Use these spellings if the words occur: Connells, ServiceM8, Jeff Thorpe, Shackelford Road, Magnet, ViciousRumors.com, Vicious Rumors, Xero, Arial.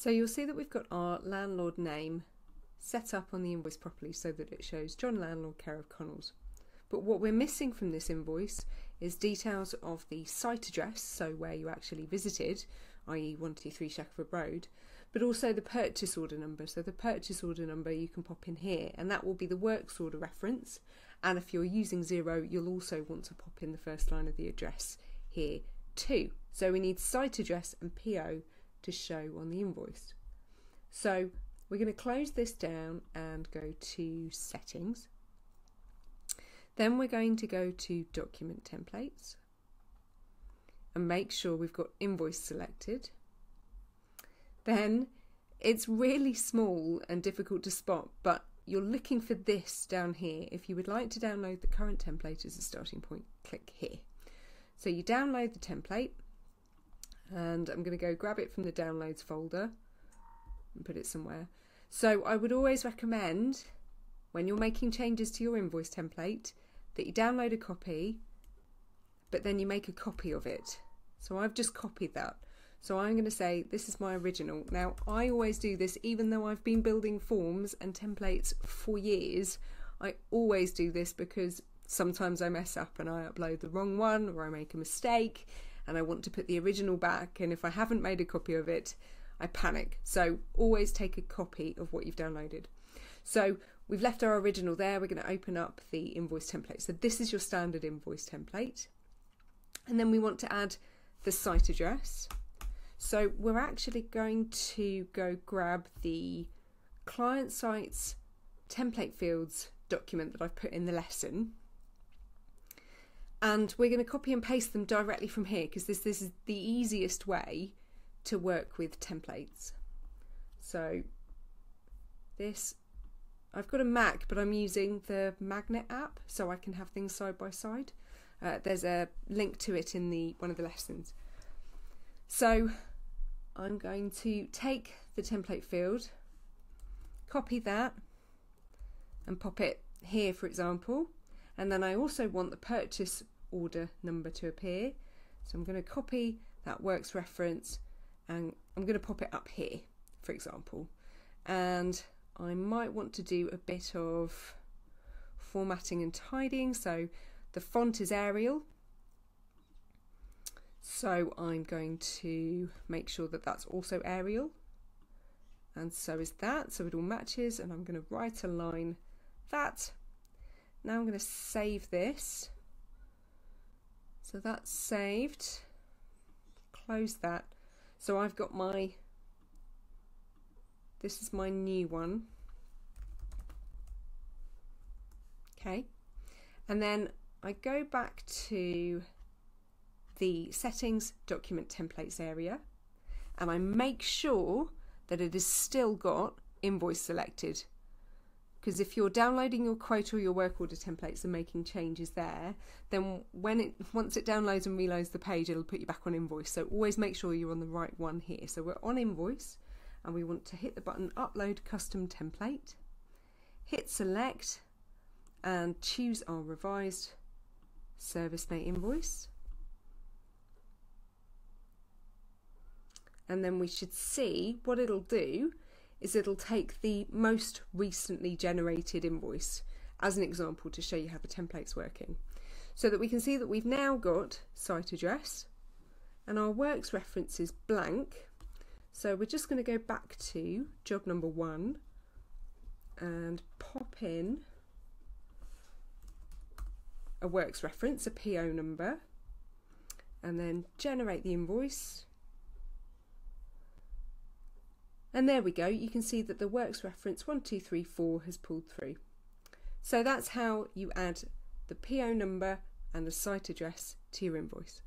So you'll see that we've got our landlord name set up on the invoice properly so that it shows John Landlord, care of Connells. But what we're missing from this invoice is details of the site address, so where you actually visited, i.e. 123 Shackelford Road, but also the purchase order number. So the purchase order number you can pop in here, and that will be the works order reference. And if you're using Xero, you'll also want to pop in the first line of the address here too. So we need site address and PO to show on the invoice. So we're going to close this down and go to settings. Then we're going to go to document templates and make sure we've got invoice selected. Then it's really small and difficult to spot, but you're looking for this down here. If you would like to download the current template as a starting point, click here. So you download the template, and I'm going to go grab it from the downloads folder and put it somewhere. So I would always recommend, when you're making changes to your invoice template, that you download a copy, but then you make a copy of it. So I've just copied that. So I'm going to say this is my original. Now, I always do this, even though I've been building forms and templates for years. I always do this because sometimes I mess up and I upload the wrong one, or I make a mistake and I want to put the original back, and if I haven't made a copy of it, I panic. So always take a copy of what you've downloaded. So we've left our original there. We're going to open up the invoice template. So this is your standard invoice template. And then we want to add the site address. So we're actually going to go grab the client sites template fields document that I've put in the lesson. And we're going to copy and paste them directly from here, because this is the easiest way to work with templates. So this, I've got a Mac, but I'm using the Magnet app, so I can have things side by side. There's a link to it in one of the lessons. So I'm going to take the template field, copy that, and pop it here, for example. And then I also want the purchase order number to appear. So I'm going to copy that works reference, and I'm going to pop it up here, for example. And I might want to do a bit of formatting and tidying. So the font is Arial. So I'm going to make sure that that's also Arial. And so is that, so it all matches. And I'm going to right align that. Now I'm going to save this. So that's saved. Close that. So I've got my, this is my new one. Okay. And then I go back to the settings document templates area, and I make sure that it has still got invoice selected, because if you're downloading your quote or your work order templates and making changes there, then once it downloads and reloads the page, it'll put you back on invoice. So always make sure you're on the right one here. So we're on invoice, and we want to hit the button upload custom template, hit select, and choose our revised ServiceM8 invoice. And then we should see what it'll do is it'll take the most recently generated invoice as an example to show you how the template's working, so that we can see that we've now got site address and our works reference is blank. So we're just going to go back to job number 1 and pop in a works reference, a PO number, and then generate the invoice. And there we go, you can see that the works reference 1234 has pulled through. So that's how you add the PO number and the site address to your invoice.